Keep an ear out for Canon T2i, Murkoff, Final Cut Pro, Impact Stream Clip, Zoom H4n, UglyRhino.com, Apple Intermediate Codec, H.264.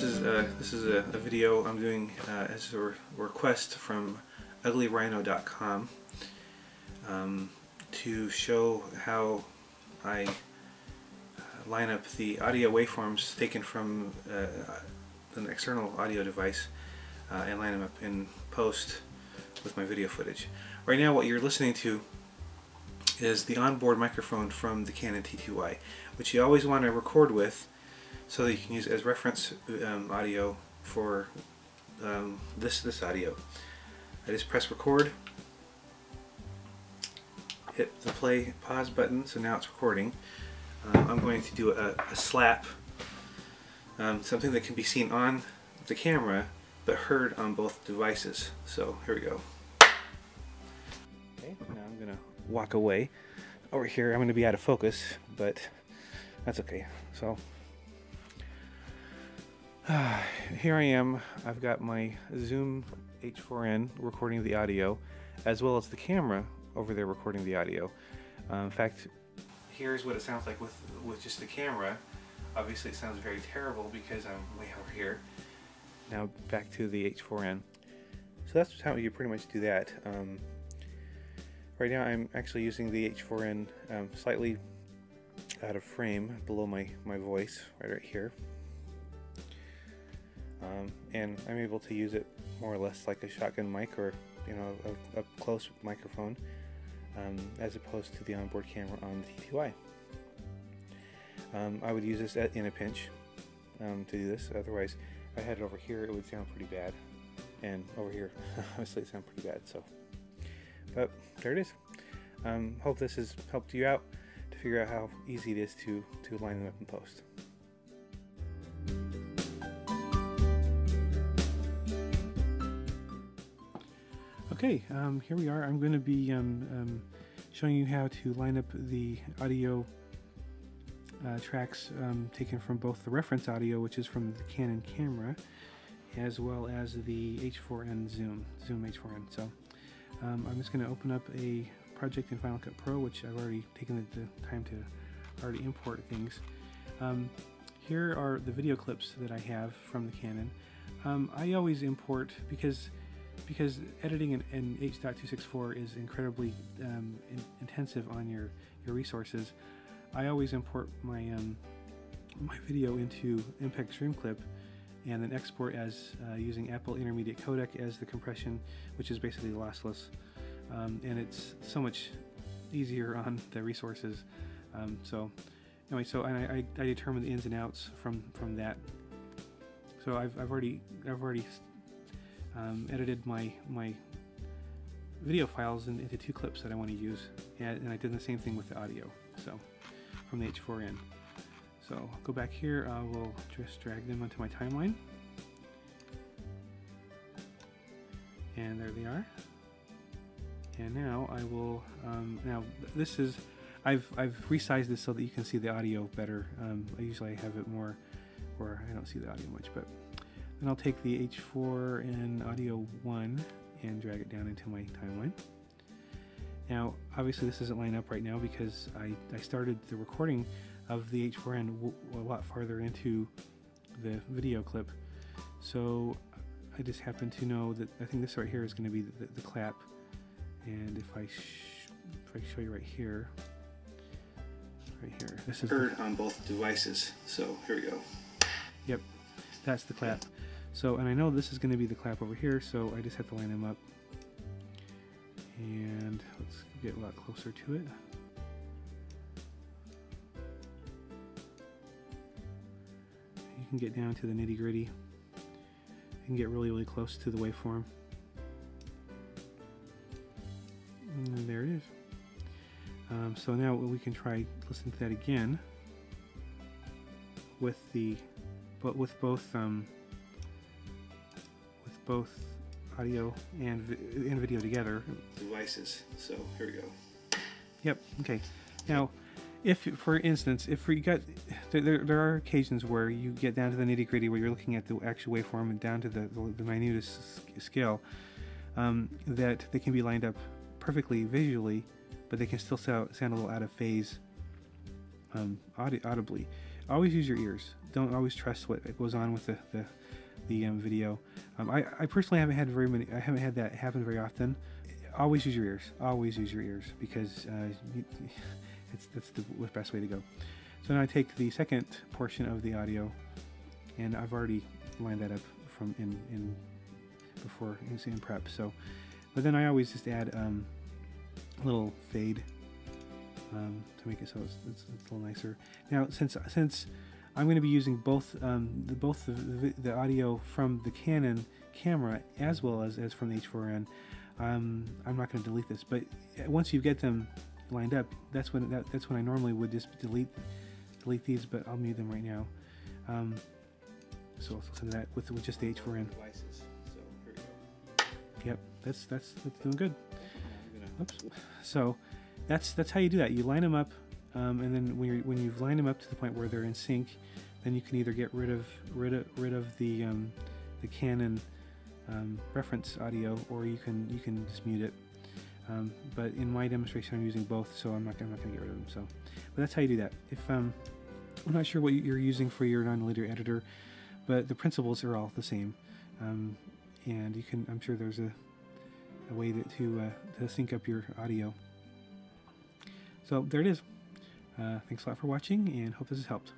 This is a video I'm doing as a request from UglyRhino.com to show how I line up the audio waveforms taken from an external audio device and line them up in post with my video footage. Right now what you're listening to is the onboard microphone from the Canon T2i, which you always want to record with so that you can use as reference audio for this audio. I just press record, hit the play pause button, so now it's recording. I'm going to do a slap, something that can be seen on the camera but heard on both devices. So here we go. Okay, now I'm gonna walk away. Over here I'm gonna be out of focus, but that's okay. So here I am. I've got my Zoom H4n recording the audio, as well as the camera over there recording the audio. In fact, here's what it sounds like with just the camera. Obviously it sounds very terrible because I'm way over here. Now back to the H4n. So that's how you pretty much do that. Right now I'm actually using the H4n slightly out of frame below my voice, right here. And I'm able to use it more or less like a shotgun mic, or a close microphone, as opposed to the onboard camera on the T2i. I would use this in a pinch to do this. Otherwise, if I had it over here, it would sound pretty bad, and over here, obviously, it sounds pretty bad. So, but there it is. Hope this has helped you out to figure out how easy it is to line them up in post. Okay, here we are. I'm going to be showing you how to line up the audio tracks taken from both the reference audio, which is from the Canon camera, as well as the H4n Zoom H4n. So I'm just going to open up a project in Final Cut Pro, which I've already taken the time to already import things. Here are the video clips that I have from the Canon. I always import because editing in H.264 is incredibly intensive on your resources. I always import my video into Impact Stream Clip and then export as using Apple Intermediate Codec as the compression, which is basically lossless, and it's so much easier on the resources. So anyway, so I determine the ins and outs from that. So I've already edited my video files into two clips that I want to use, and I did the same thing with the audio, so from the H4n. So I'll go back here. I will just drag them onto my timeline, and there they are. And now I will. Now this is, I've resized this so that you can see the audio better. Usually I have it more, or I don't see the audio much, but. And I'll take the H4n Audio 1 and drag it down into my timeline. Now, obviously this doesn't line up right now because I started the recording of the H4n a lot farther into the video clip. So I just happen to know that I think this right here is going to be the clap. And if I show you right here, this is heard on both devices. So here we go. Yep, that's the clap. So, and I know this is going to be the clap over here, so I just have to line them up. And let's get a lot closer to it. You can get down to the nitty-gritty. You can get really, really close to the waveform. And there it is. So now we can try listening to that again with both audio and video together. Devices. So here we go. Yep. Okay. Now, if for instance, if we got, there are occasions where you get down to the nitty gritty, where you're looking at the actual waveform and down to the minutest scale, that they can be lined up perfectly visually, but they can still sound a little out of phase audibly. Always use your ears. don't always trust what goes on with the video. I personally haven't had that happen very often. Always use your ears. Always use your ears, because that's the best way to go. So now I take the second portion of the audio, and I've already lined that up from in before in prep. So, but then I always just add a little fade to make it so it's a little nicer. Now, since I'm going to be using both the audio from the Canon camera as well as from the H4n. I'm not going to delete this, but once you get them lined up, that's when I normally would just delete these, but I'll mute them right now. So I'll send that with just the H4n. Devices. So here we go. Yep, that's doing good. Oops. So that's how you do that. You line them up, and then when you've lined them up to the point where they're in sync, then you can either get rid of the Canon reference audio, or you can just mute it. But in my demonstration, I'm using both, so I'm not going to get rid of them. So, but that's how you do that. If I'm not sure what you're using for your non-linear editor, but the principles are all the same, and you can. I'm sure there's a way to sync up your audio. So there it is. Thanks a lot for watching, and hope this has helped.